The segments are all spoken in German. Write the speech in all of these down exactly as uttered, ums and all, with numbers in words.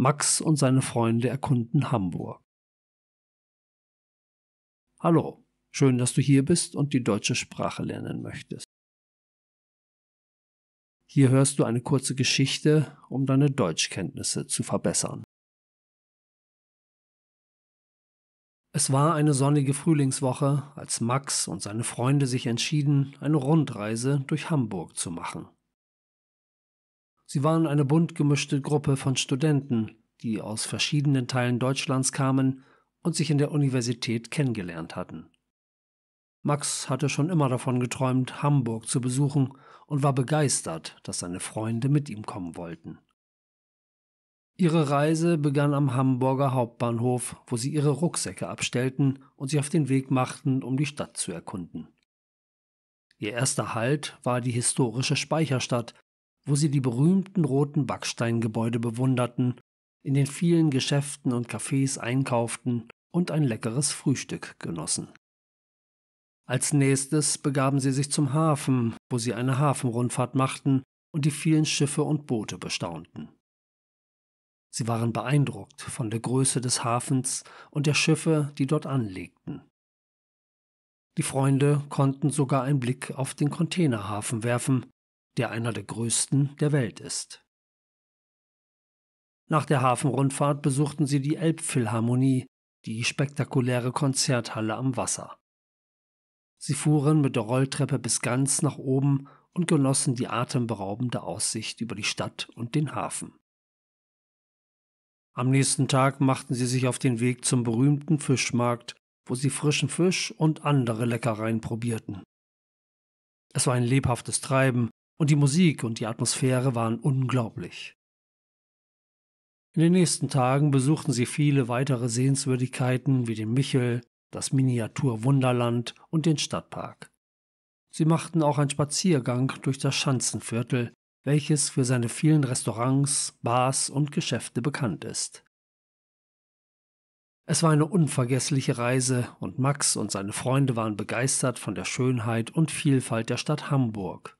Max und seine Freunde erkunden Hamburg. Hallo, schön, dass du hier bist und die deutsche Sprache lernen möchtest. Hier hörst du eine kurze Geschichte, um deine Deutschkenntnisse zu verbessern. Es war eine sonnige Frühlingswoche, als Max und seine Freunde sich entschieden, eine Rundreise durch Hamburg zu machen. Sie waren eine bunt gemischte Gruppe von Studenten, die aus verschiedenen Teilen Deutschlands kamen und sich in der Universität kennengelernt hatten. Max hatte schon immer davon geträumt, Hamburg zu besuchen und war begeistert, dass seine Freunde mit ihm kommen wollten. Ihre Reise begann am Hamburger Hauptbahnhof, wo sie ihre Rucksäcke abstellten und sich auf den Weg machten, um die Stadt zu erkunden. Ihr erster Halt war die historische Speicherstadt, wo sie die berühmten roten Backsteingebäude bewunderten, in den vielen Geschäften und Cafés einkauften und ein leckeres Frühstück genossen. Als nächstes begaben sie sich zum Hafen, wo sie eine Hafenrundfahrt machten und die vielen Schiffe und Boote bestaunten. Sie waren beeindruckt von der Größe des Hafens und der Schiffe, die dort anlegten. Die Freunde konnten sogar einen Blick auf den Containerhafen werfen, der einer der größten der Welt ist. Nach der Hafenrundfahrt besuchten sie die Elbphilharmonie, die spektakuläre Konzerthalle am Wasser. Sie fuhren mit der Rolltreppe bis ganz nach oben und genossen die atemberaubende Aussicht über die Stadt und den Hafen. Am nächsten Tag machten sie sich auf den Weg zum berühmten Fischmarkt, wo sie frischen Fisch und andere Leckereien probierten. Es war ein lebhaftes Treiben, und die Musik und die Atmosphäre waren unglaublich. In den nächsten Tagen besuchten sie viele weitere Sehenswürdigkeiten wie den Michel, das Miniatur-Wunderland und den Stadtpark. Sie machten auch einen Spaziergang durch das Schanzenviertel, welches für seine vielen Restaurants, Bars und Geschäfte bekannt ist. Es war eine unvergessliche Reise und Max und seine Freunde waren begeistert von der Schönheit und Vielfalt der Stadt Hamburg.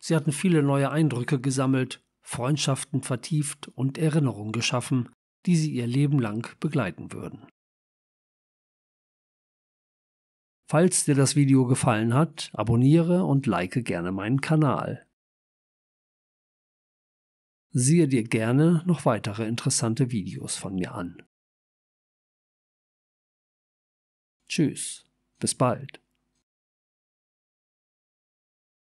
Sie hatten viele neue Eindrücke gesammelt, Freundschaften vertieft und Erinnerungen geschaffen, die sie ihr Leben lang begleiten würden. Falls dir das Video gefallen hat, abonniere und like gerne meinen Kanal. Siehe dir gerne noch weitere interessante Videos von mir an. Tschüss, bis bald.